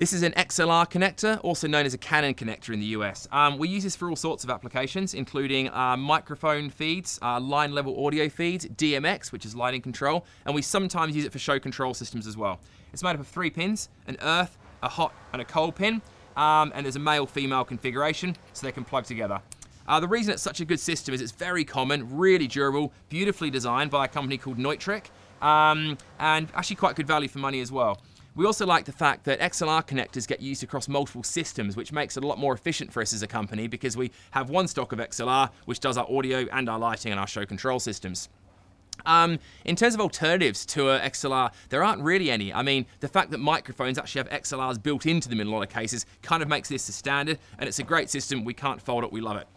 This is an XLR connector, also known as a Canon connector in the US. We use this for all sorts of applications, including microphone feeds, line level audio feeds, DMX, which is lighting control, and we sometimes use it for show control systems as well. It's made up of 3 pins, an earth, a hot and a cold pin, and there's a male-female configuration, so they can plug together. The reason it's such a good system is it's very common, really durable, beautifully designed by a company called Neutrik, and actually quite good value for money as well. We also like the fact that XLR connectors get used across multiple systems, which makes it a lot more efficient for us as a company because we have one stock of XLR, which does our audio and our lighting and our show control systems. In terms of alternatives to XLR, there aren't really any. I mean, the fact that microphones actually have XLRs built into them in a lot of cases kind of makes this the standard, and it's a great system. We can't fault it, we love it.